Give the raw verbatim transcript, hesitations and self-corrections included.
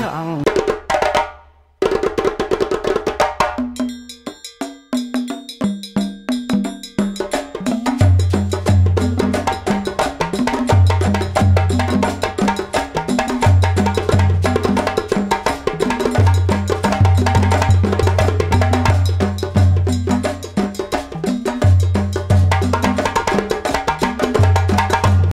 your own.